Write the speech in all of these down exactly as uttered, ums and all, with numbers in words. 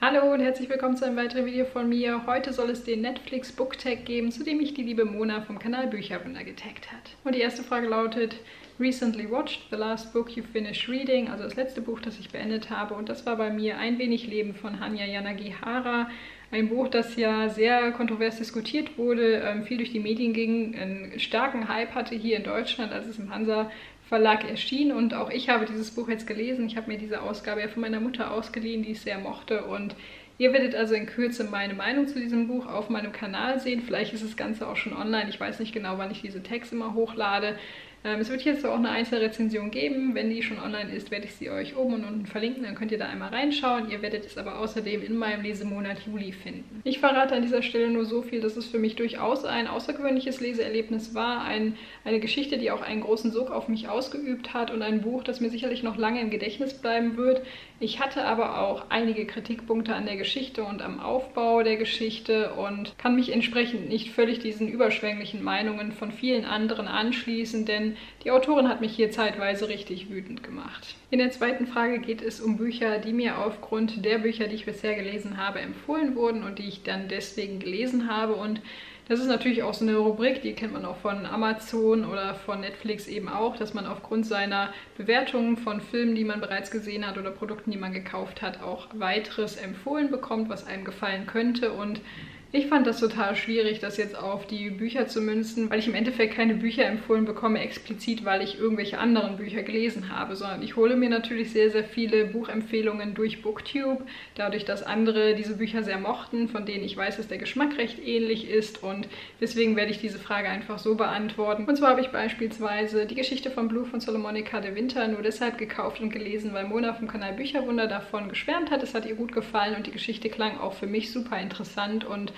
Hallo und herzlich willkommen zu einem weiteren Video von mir. Heute soll es den Netflix Booktag geben, zu dem mich die liebe Mona vom Kanal Bücherwunder getaggt hat. Und die erste Frage lautet, recently watched the last book you finished reading, also das letzte Buch, das ich beendet habe. Und das war bei mir Ein wenig Leben von Hanya Yanagihara. Ein Buch, das ja sehr kontrovers diskutiert wurde, viel durch die Medien ging, einen starken Hype hatte hier in Deutschland, als es im Hansa Verlag erschien, und auch ich habe dieses Buch jetzt gelesen. Ich habe mir diese Ausgabe ja von meiner Mutter ausgeliehen, die ich sehr mochte, und ihr werdet also in Kürze meine Meinung zu diesem Buch auf meinem Kanal sehen. Vielleicht ist das Ganze auch schon online, ich weiß nicht genau, wann ich diese Tags immer hochlade. Ähm, es wird jetzt auch eine Einzelrezension geben, wenn die schon online ist, werde ich sie euch oben und unten verlinken, dann könnt ihr da einmal reinschauen. Ihr werdet es aber außerdem in meinem Lesemonat Juli finden. Ich verrate an dieser Stelle nur so viel, dass es für mich durchaus ein außergewöhnliches Leseerlebnis war, ein, eine Geschichte, die auch einen großen Sog auf mich ausgeübt hat, und ein Buch, das mir sicherlich noch lange im Gedächtnis bleiben wird. Ich hatte aber auch einige Kritikpunkte an der Geschichte und am Aufbau der Geschichte und kann mich entsprechend nicht völlig diesen überschwänglichen Meinungen von vielen anderen anschließen, denn die Autorin hat mich hier zeitweise richtig wütend gemacht. In der zweiten Frage geht es um Bücher, die mir aufgrund der Bücher, die ich bisher gelesen habe, empfohlen wurden und die ich dann deswegen gelesen habe. Und das ist natürlich auch so eine Rubrik, die kennt man auch von Amazon oder von Netflix eben auch, dass man aufgrund seiner Bewertungen von Filmen, die man bereits gesehen hat oder Produkten, die man gekauft hat, auch weiteres empfohlen bekommt, was einem gefallen könnte. Und ich fand das total schwierig, das jetzt auf die Bücher zu münzen, weil ich im Endeffekt keine Bücher empfohlen bekomme, explizit, weil ich irgendwelche anderen Bücher gelesen habe, sondern ich hole mir natürlich sehr, sehr viele Buchempfehlungen durch Booktube, dadurch, dass andere diese Bücher sehr mochten, von denen ich weiß, dass der Geschmack recht ähnlich ist, und deswegen werde ich diese Frage einfach so beantworten. Und zwar habe ich beispielsweise Die Geschichte von Blue von Solomonica de Winter nur deshalb gekauft und gelesen, weil Mona vom Kanal Bücherwunder davon geschwärmt hat, es hat ihr gut gefallen und die Geschichte klang auch für mich super interessant, und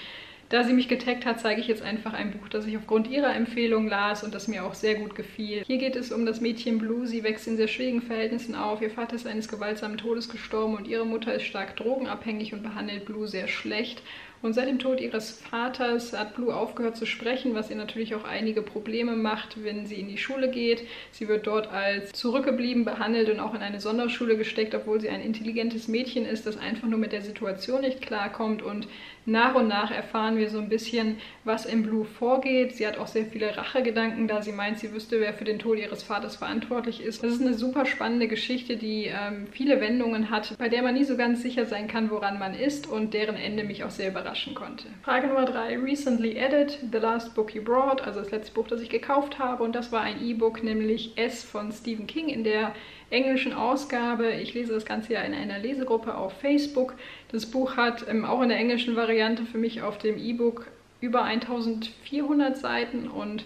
da sie mich getaggt hat, zeige ich jetzt einfach ein Buch, das ich aufgrund ihrer Empfehlung las und das mir auch sehr gut gefiel. Hier geht es um das Mädchen Blue. Sie wächst in sehr schwierigen Verhältnissen auf. Ihr Vater ist eines gewaltsamen Todes gestorben und ihre Mutter ist stark drogenabhängig und behandelt Blue sehr schlecht. Und seit dem Tod ihres Vaters hat Blue aufgehört zu sprechen, was ihr natürlich auch einige Probleme macht, wenn sie in die Schule geht. Sie wird dort als zurückgeblieben behandelt und auch in eine Sonderschule gesteckt, obwohl sie ein intelligentes Mädchen ist, das einfach nur mit der Situation nicht klarkommt. Und nach und nach erfahren wir so ein bisschen, was in Blue vorgeht. Sie hat auch sehr viele Rachegedanken, da sie meint, sie wüsste, wer für den Tod ihres Vaters verantwortlich ist. Das ist eine super spannende Geschichte, die ähm, viele Wendungen hat, bei der man nie so ganz sicher sein kann, woran man ist, und deren Ende mich auch sehr überrascht konnte. Frage Nummer drei. Recently added, the last book you brought, also das letzte Buch, das ich gekauft habe, und das war ein E-Book, nämlich E S von Stephen King in der englischen Ausgabe. Ich lese das Ganze ja in einer Lesegruppe auf Facebook. Das Buch hat ähm, auch in der englischen Variante für mich auf dem E-Book über eintausendvierhundert Seiten, und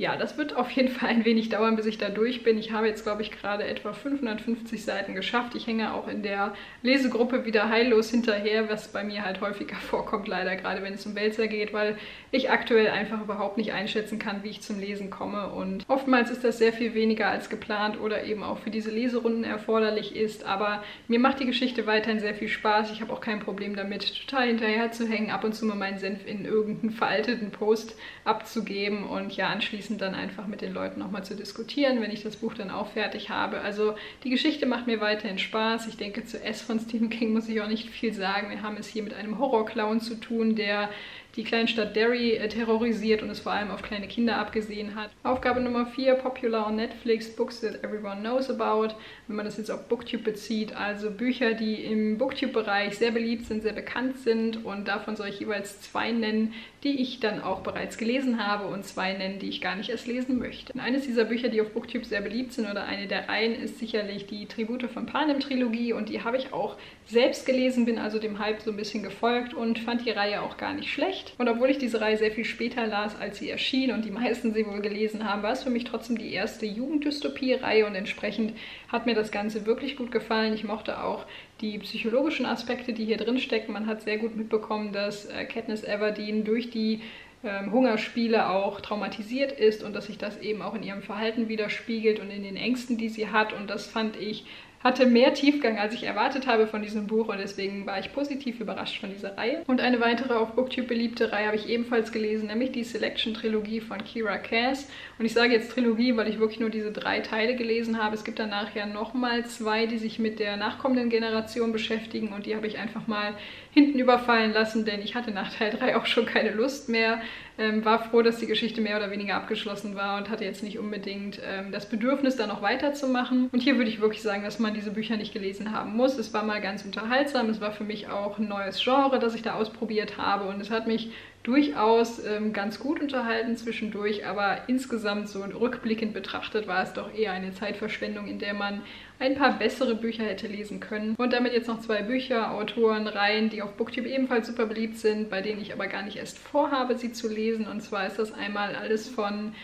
ja, das wird auf jeden Fall ein wenig dauern, bis ich da durch bin. Ich habe jetzt, glaube ich, gerade etwa fünfhundertfünfzig Seiten geschafft. Ich hänge auch in der Lesegruppe wieder heillos hinterher, was bei mir halt häufiger vorkommt, leider, gerade wenn es um Wälzer geht, weil ich aktuell einfach überhaupt nicht einschätzen kann, wie ich zum Lesen komme. Und oftmals ist das sehr viel weniger als geplant oder eben auch für diese Leserunden erforderlich ist. Aber mir macht die Geschichte weiterhin sehr viel Spaß. Ich habe auch kein Problem damit, total hinterher zu hängen, ab und zu mal meinen Senf in irgendeinen veralteten Post abzugeben und ja, anschließend dann einfach mit den Leuten nochmal zu diskutieren, wenn ich das Buch dann auch fertig habe. Also die Geschichte macht mir weiterhin Spaß. Ich denke, zu E S von Stephen King muss ich auch nicht viel sagen. Wir haben es hier mit einem Horrorclown zu tun, der die Kleinstadt Derry terrorisiert und es vor allem auf kleine Kinder abgesehen hat. Aufgabe Nummer vier, popular on Netflix, books that everyone knows about, wenn man das jetzt auf Booktube bezieht, also Bücher, die im Booktube-Bereich sehr beliebt sind, sehr bekannt sind, und davon soll ich jeweils zwei nennen, die ich dann auch bereits gelesen habe, und zwei nennen, die ich gar nicht erst lesen möchte. Und eines dieser Bücher, die auf Booktube sehr beliebt sind, oder eine der Reihen, ist sicherlich die Tribute von Panem-Trilogie, und die habe ich auch selbst gelesen, bin also dem Hype so ein bisschen gefolgt und fand die Reihe auch gar nicht schlecht. Und obwohl ich diese Reihe sehr viel später las, als sie erschien und die meisten sie wohl gelesen haben, war es für mich trotzdem die erste Jugenddystopie-Reihe, und entsprechend hat mir das Ganze wirklich gut gefallen. Ich mochte auch die psychologischen Aspekte, die hier drin stecken. Man hat sehr gut mitbekommen, dass Katniss Everdeen durch die ähm, Hungerspiele auch traumatisiert ist und dass sich das eben auch in ihrem Verhalten widerspiegelt und in den Ängsten, die sie hat, und das fand ich hatte mehr Tiefgang, als ich erwartet habe von diesem Buch, und deswegen war ich positiv überrascht von dieser Reihe. Und eine weitere auf Booktube beliebte Reihe habe ich ebenfalls gelesen, nämlich die Selection-Trilogie von Kira Cass. Und ich sage jetzt Trilogie, weil ich wirklich nur diese drei Teile gelesen habe. Es gibt danach ja nochmal zwei, die sich mit der nachkommenden Generation beschäftigen, und die habe ich einfach mal hinten überfallen lassen, denn ich hatte nach Teil drei auch schon keine Lust mehr. Ähm, war froh, dass die Geschichte mehr oder weniger abgeschlossen war und hatte jetzt nicht unbedingt ähm, das Bedürfnis, da noch weiterzumachen. Und hier würde ich wirklich sagen, dass man diese Bücher nicht gelesen haben muss. Es war mal ganz unterhaltsam, es war für mich auch ein neues Genre, das ich da ausprobiert habe, und es hat mich durchaus ähm, ganz gut unterhalten zwischendurch, aber insgesamt so rückblickend betrachtet war es doch eher eine Zeitverschwendung, in der man ein paar bessere Bücher hätte lesen können. Und damit jetzt noch zwei Bücher, Autoren, Reihen, die auf Booktube ebenfalls super beliebt sind, bei denen ich aber gar nicht erst vorhabe, sie zu lesen. Und zwar ist das einmal alles von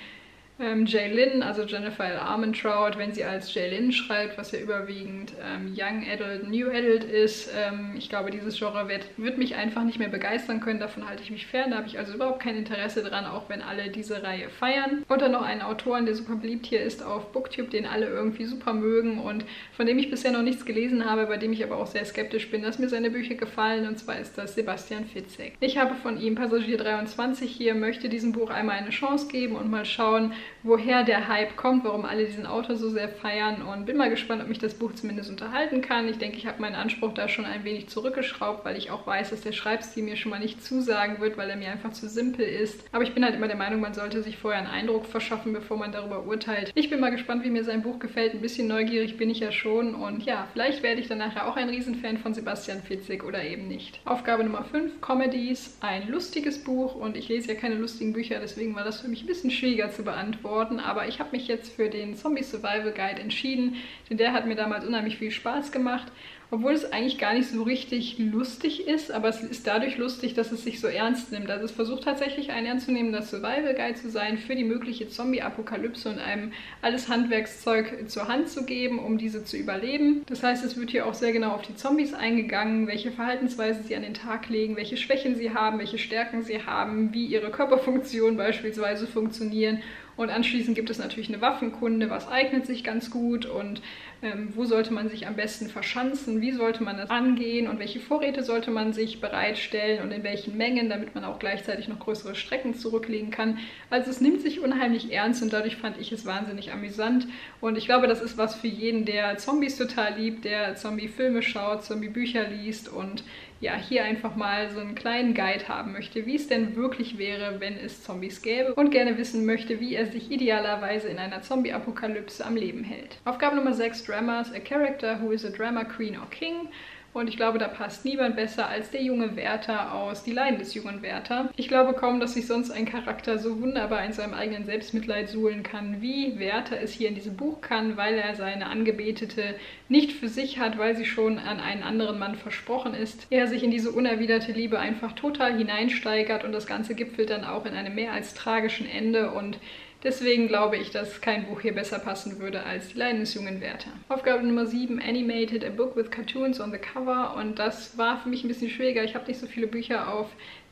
Ähm, J. Lynn, also Jennifer L. Armentrout, wenn sie als J. Lynn schreibt, was ja überwiegend ähm, Young Adult, New Adult ist. Ähm, ich glaube, dieses Genre wird, wird mich einfach nicht mehr begeistern können, davon halte ich mich fern, da habe ich also überhaupt kein Interesse dran, auch wenn alle diese Reihe feiern. Und dann noch einen Autoren, der super beliebt hier ist auf Booktube, den alle irgendwie super mögen und von dem ich bisher noch nichts gelesen habe, bei dem ich aber auch sehr skeptisch bin, dass mir seine Bücher gefallen, und zwar ist das Sebastian Fitzek. Ich habe von ihm Passagier dreiundzwanzig hier, möchte diesem Buch einmal eine Chance geben und mal schauen, woher der Hype kommt, warum alle diesen Autor so sehr feiern, und bin mal gespannt, ob mich das Buch zumindest unterhalten kann. Ich denke, ich habe meinen Anspruch da schon ein wenig zurückgeschraubt, weil ich auch weiß, dass der Schreibstil mir schon mal nicht zusagen wird, weil er mir einfach zu simpel ist. Aber ich bin halt immer der Meinung, man sollte sich vorher einen Eindruck verschaffen, bevor man darüber urteilt. Ich bin mal gespannt, wie mir sein Buch gefällt. Ein bisschen neugierig bin ich ja schon, und ja, vielleicht werde ich dann nachher auch ein Riesenfan von Sebastian Fitzek oder eben nicht. Aufgabe Nummer fünf, Comedies, ein lustiges Buch, und ich lese ja keine lustigen Bücher, deswegen war das für mich ein bisschen schwieriger zu beantworten. Antworten, aber ich habe mich jetzt für den Zombie Survival Guide entschieden, denn der hat mir damals unheimlich viel Spaß gemacht, obwohl es eigentlich gar nicht so richtig lustig ist, aber es ist dadurch lustig, dass es sich so ernst nimmt. Also es versucht tatsächlich ein ernstzunehmender Survival Guide zu sein, für die mögliche Zombie-Apokalypse und einem alles Handwerkszeug zur Hand zu geben, um diese zu überleben. Das heißt, es wird hier auch sehr genau auf die Zombies eingegangen, welche Verhaltensweisen sie an den Tag legen, welche Schwächen sie haben, welche Stärken sie haben, wie ihre Körperfunktionen beispielsweise funktionieren. Und anschließend gibt es natürlich eine Waffenkunde, was eignet sich ganz gut und ähm, wo sollte man sich am besten verschanzen, wie sollte man das angehen und welche Vorräte sollte man sich bereitstellen und in welchen Mengen, damit man auch gleichzeitig noch größere Strecken zurücklegen kann. Also es nimmt sich unheimlich ernst, und dadurch fand ich es wahnsinnig amüsant, und ich glaube, das ist was für jeden, der Zombies total liebt, der Zombie-Filme schaut, Zombie-Bücher liest und ja, hier einfach mal so einen kleinen Guide haben möchte, wie es denn wirklich wäre, wenn es Zombies gäbe, und gerne wissen möchte, wie er sich idealerweise in einer Zombie-Apokalypse am Leben hält. Aufgabe Nummer sechs, Dramas, a character who is a drama queen or king. Und ich glaube, da passt niemand besser als der junge Werther aus Die Leiden des jungen Werther. Ich glaube kaum, dass sich sonst ein Charakter so wunderbar in seinem eigenen Selbstmitleid suhlen kann, wie Werther es hier in diesem Buch kann, weil er seine Angebetete nicht für sich hat, weil sie schon an einen anderen Mann versprochen ist. Er sich in diese unerwiderte Liebe einfach total hineinsteigert, und das Ganze gipfelt dann auch in einem mehr als tragischen Ende, und deswegen glaube ich, dass kein Buch hier besser passen würde als Die Leiden des jungen Werther. Aufgabe Nummer sieben, Animated, a book with cartoons on the cover. Und das war für mich ein bisschen schwieriger. Ich habe nicht so viele Bücher, auf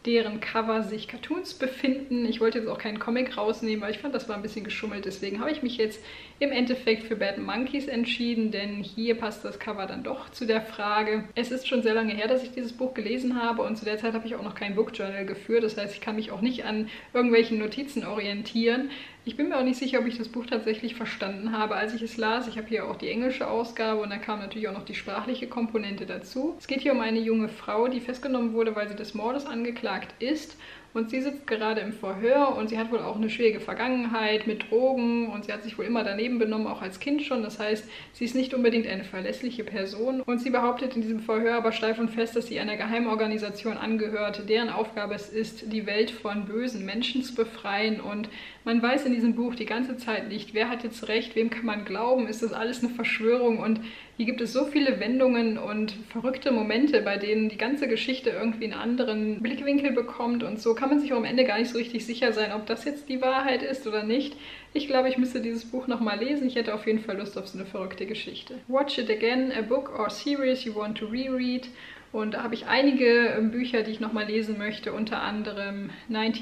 deren Cover sich Cartoons befinden. Ich wollte jetzt auch keinen Comic rausnehmen, weil ich fand, das war ein bisschen geschummelt. Deswegen habe ich mich jetzt im Endeffekt für Bad Monkeys entschieden, denn hier passt das Cover dann doch zu der Frage. Es ist schon sehr lange her, dass ich dieses Buch gelesen habe, und zu der Zeit habe ich auch noch kein Book Journal geführt. Das heißt, ich kann mich auch nicht an irgendwelchen Notizen orientieren. Ich bin mir auch nicht sicher, ob ich das Buch tatsächlich verstanden habe, als ich es las. Ich habe hier auch die englische Ausgabe, und da kam natürlich auch noch die sprachliche Komponente dazu. Es geht hier um eine junge Frau, die festgenommen wurde, weil sie des Mordes angeklagt ist. Und sie sitzt gerade im Verhör, und sie hat wohl auch eine schwierige Vergangenheit mit Drogen, und sie hat sich wohl immer daneben benommen, auch als Kind schon. Das heißt, sie ist nicht unbedingt eine verlässliche Person, und sie behauptet in diesem Verhör aber steif und fest, dass sie einer Geheimorganisation angehört, deren Aufgabe es ist, die Welt von bösen Menschen zu befreien. Und man weiß in diesem Buch die ganze Zeit nicht, wer hat jetzt recht, wem kann man glauben, ist das alles eine Verschwörung, und hier gibt es so viele Wendungen und verrückte Momente, bei denen die ganze Geschichte irgendwie einen anderen Blickwinkel bekommt, und so kann man sich auch am Ende gar nicht so richtig sicher sein, ob das jetzt die Wahrheit ist oder nicht. Ich glaube, ich müsste dieses Buch nochmal lesen. Ich hätte auf jeden Fall Lust auf so eine verrückte Geschichte. Watch It Again, a book or series you want to reread. Und da habe ich einige Bücher, die ich nochmal lesen möchte, unter anderem neunzehnhundertvierundachtzig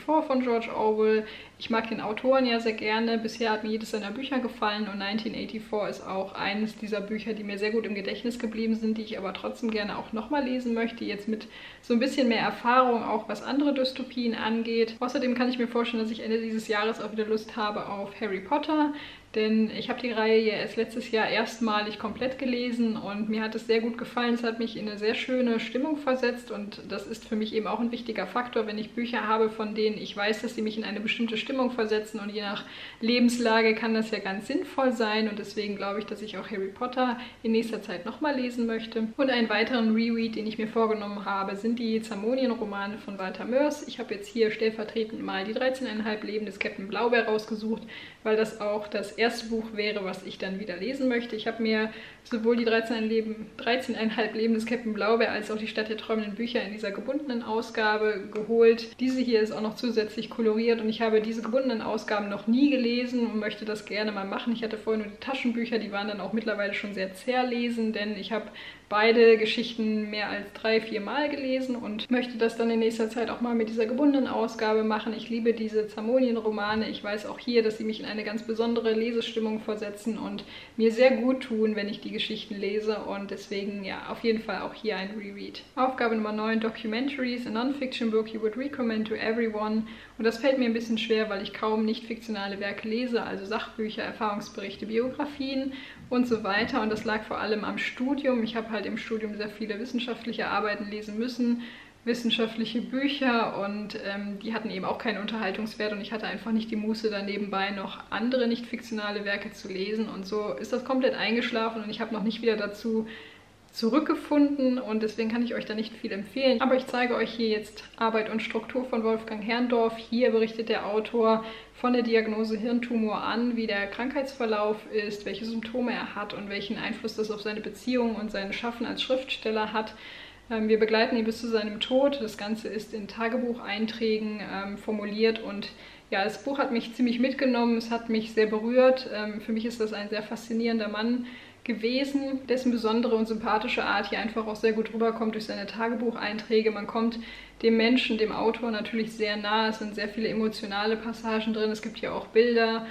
von George Orwell. Ich mag den Autoren ja sehr gerne, bisher hat mir jedes seiner Bücher gefallen und neunzehnhundertvierundachtzig ist auch eines dieser Bücher, die mir sehr gut im Gedächtnis geblieben sind, die ich aber trotzdem gerne auch nochmal lesen möchte, jetzt mit so ein bisschen mehr Erfahrung, auch was andere Dystopien angeht. Außerdem kann ich mir vorstellen, dass ich Ende dieses Jahres auch wieder Lust habe auf Harry Potter, denn ich habe die Reihe ja erst letztes Jahr erstmalig komplett gelesen und mir hat es sehr gut gefallen. Es hat mich in eine sehr schöne Stimmung versetzt und das ist für mich eben auch ein wichtiger Faktor, wenn ich Bücher habe, von denen ich weiß, dass sie mich in eine bestimmte Stimmung versetzen und je nach Lebenslage kann das ja ganz sinnvoll sein und deswegen glaube ich, dass ich auch Harry Potter in nächster Zeit nochmal lesen möchte. Und einen weiteren Reread, den ich mir vorgenommen habe, sind die Zamonien Romane von Walter Mörs. Ich habe jetzt hier stellvertretend mal die dreizehn Komma fünf Leben des Captain Blaubär rausgesucht, weil das auch das erste Buch wäre, was ich dann wieder lesen möchte. Ich habe mir sowohl die dreizehn Komma fünf Leben des Captain Blaubär als auch die Stadt der träumenden Bücher in dieser gebundenen Ausgabe geholt. Diese hier ist auch noch zusätzlich koloriert und ich habe diese gebundenen Ausgaben noch nie gelesen und möchte das gerne mal machen. Ich hatte vorher nur die Taschenbücher, die waren dann auch mittlerweile schon sehr zäh lesen, denn ich habe beide Geschichten mehr als drei, vier Mal gelesen und möchte das dann in nächster Zeit auch mal mit dieser gebundenen Ausgabe machen. Ich liebe diese Zamonien-Romane. Ich weiß auch hier, dass sie mich in eine ganz besondere Lesestimmung versetzen und mir sehr gut tun, wenn ich die Geschichten lese und deswegen ja auf jeden Fall auch hier ein Reread. Aufgabe Nummer neun, Documentaries, a non-fiction book you would recommend to everyone. Und das fällt mir ein bisschen schwer, weil ich kaum nicht-fiktionale Werke lese, also Sachbücher, Erfahrungsberichte, Biografien und so weiter. Und das lag vor allem am Studium. Ich habe halt im Studium sehr viele wissenschaftliche Arbeiten lesen müssen, wissenschaftliche Bücher und ähm, die hatten eben auch keinen Unterhaltungswert und ich hatte einfach nicht die Muße, da nebenbei noch andere nicht-fiktionale Werke zu lesen und so ist das komplett eingeschlafen und ich habe noch nicht wieder dazu zurückgefunden und deswegen kann ich euch da nicht viel empfehlen. Aber ich zeige euch hier jetzt Arbeit und Struktur von Wolfgang Herrndorf. Hier berichtet der Autor von der Diagnose Hirntumor an, wie der Krankheitsverlauf ist, welche Symptome er hat und welchen Einfluss das auf seine Beziehungen und sein Schaffen als Schriftsteller hat. Wir begleiten ihn bis zu seinem Tod. Das Ganze ist in Tagebucheinträgen ähm, formuliert und ja, das Buch hat mich ziemlich mitgenommen, es hat mich sehr berührt. Ähm, für mich ist das ein sehr faszinierender Mann gewesen, dessen besondere und sympathische Art hier einfach auch sehr gut rüberkommt durch seine Tagebucheinträge. Man kommt dem Menschen, dem Autor natürlich sehr nahe, es sind sehr viele emotionale Passagen drin, es gibt hier auch Bilder.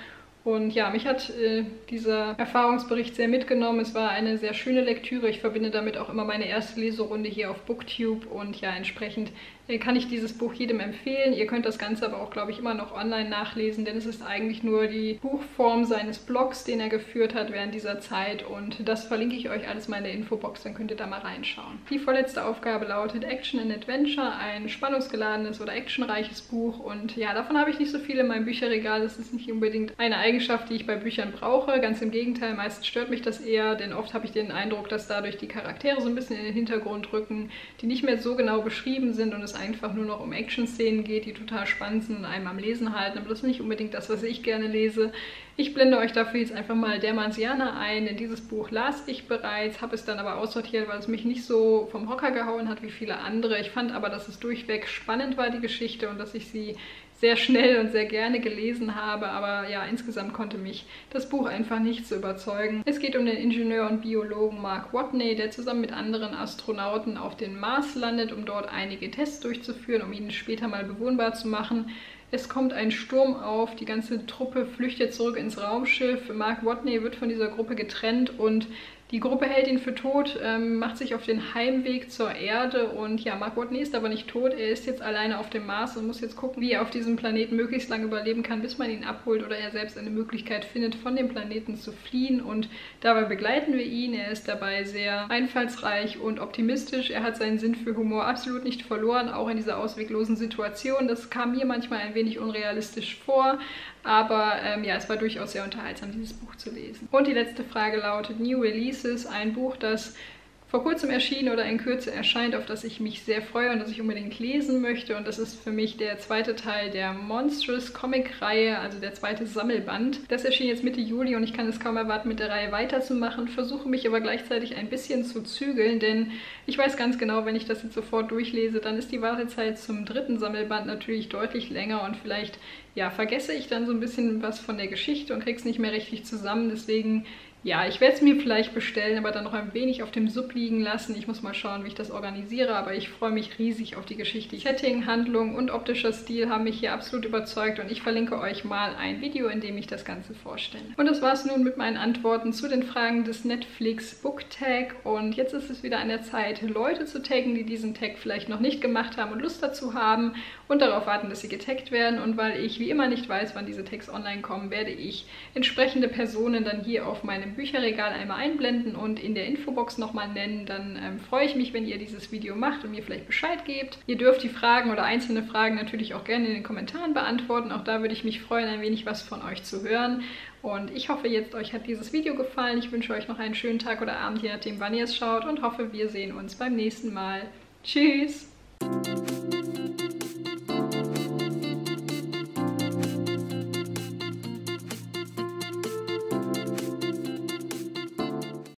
Und ja, mich hat äh, dieser Erfahrungsbericht sehr mitgenommen. Es war eine sehr schöne Lektüre. Ich verbinde damit auch immer meine erste Leserunde hier auf BookTube. Und ja, entsprechend äh, kann ich dieses Buch jedem empfehlen. Ihr könnt das Ganze aber auch, glaube ich, immer noch online nachlesen, denn es ist eigentlich nur die Buchform seines Blogs, den er geführt hat während dieser Zeit. Und das verlinke ich euch alles mal in der Infobox, dann könnt ihr da mal reinschauen. Die vorletzte Aufgabe lautet Action and Adventure, ein spannungsgeladenes oder actionreiches Buch. Und ja, davon habe ich nicht so viel in meinem Bücherregal. Das ist nicht unbedingt eine eigene Eigenschaft, die ich bei Büchern brauche. Ganz im Gegenteil, meistens stört mich das eher, denn oft habe ich den Eindruck, dass dadurch die Charaktere so ein bisschen in den Hintergrund rücken, die nicht mehr so genau beschrieben sind und es einfach nur noch um Action-Szenen geht, die total spannend sind und einem am Lesen halten. Aber das ist nicht unbedingt das, was ich gerne lese. Ich blende euch dafür jetzt einfach mal Der Marsianer ein, denn dieses Buch las ich bereits, habe es dann aber aussortiert, weil es mich nicht so vom Hocker gehauen hat wie viele andere. Ich fand aber, dass es durchweg spannend war, die Geschichte, und dass ich sie sehr schnell und sehr gerne gelesen habe, aber ja, insgesamt konnte mich das Buch einfach nicht so überzeugen. Es geht um den Ingenieur und Biologen Mark Watney, der zusammen mit anderen Astronauten auf den Mars landet, um dort einige Tests durchzuführen, um ihn später mal bewohnbar zu machen. Es kommt ein Sturm auf, die ganze Truppe flüchtet zurück ins Raumschiff. Mark Watney wird von dieser Gruppe getrennt und die Gruppe hält ihn für tot, ähm, macht sich auf den Heimweg zur Erde und ja, Mark Watney ist aber nicht tot, er ist jetzt alleine auf dem Mars und muss jetzt gucken, wie er auf diesem Planeten möglichst lange überleben kann, bis man ihn abholt oder er selbst eine Möglichkeit findet, von dem Planeten zu fliehen, und dabei begleiten wir ihn. Er ist dabei sehr einfallsreich und optimistisch, er hat seinen Sinn für Humor absolut nicht verloren, auch in dieser ausweglosen Situation. Das kam mir manchmal ein wenig unrealistisch vor, aber ähm, ja, es war durchaus sehr unterhaltsam, dieses Buch zu lesen. Und die letzte Frage lautet New Release. Ist ein Buch, das vor kurzem erschien oder in Kürze erscheint, auf das ich mich sehr freue und das ich unbedingt lesen möchte. Und das ist für mich der zweite Teil der Monstrous Comic-Reihe, also der zweite Sammelband. Das erschien jetzt Mitte Juli und ich kann es kaum erwarten, mit der Reihe weiterzumachen, versuche mich aber gleichzeitig ein bisschen zu zügeln, denn ich weiß ganz genau, wenn ich das jetzt sofort durchlese, dann ist die Wartezeit zum dritten Sammelband natürlich deutlich länger und vielleicht ja, vergesse ich dann so ein bisschen was von der Geschichte und krieg's nicht mehr richtig zusammen. Deswegen Ja, ich werde es mir vielleicht bestellen, aber dann noch ein wenig auf dem Sub liegen lassen. Ich muss mal schauen, wie ich das organisiere, aber ich freue mich riesig auf die Geschichte. Die Setting, Handlung und optischer Stil haben mich hier absolut überzeugt und ich verlinke euch mal ein Video, in dem ich das Ganze vorstelle. Und das war es nun mit meinen Antworten zu den Fragen des Netflix Book Tag und jetzt ist es wieder an der Zeit, Leute zu taggen, die diesen Tag vielleicht noch nicht gemacht haben und Lust dazu haben und darauf warten, dass sie getaggt werden. Und weil ich wie immer nicht weiß, wann diese Tags online kommen, werde ich entsprechende Personen dann hier auf meinem Bücherregal einmal einblenden und in der Infobox nochmal nennen, dann ähm, freue ich mich, wenn ihr dieses Video macht und mir vielleicht Bescheid gebt. Ihr dürft die Fragen oder einzelne Fragen natürlich auch gerne in den Kommentaren beantworten, auch da würde ich mich freuen, ein wenig was von euch zu hören. Und ich hoffe jetzt, euch hat dieses Video gefallen. Ich wünsche euch noch einen schönen Tag oder Abend, je nachdem wann ihr es schaut und hoffe, wir sehen uns beim nächsten Mal. Tschüss!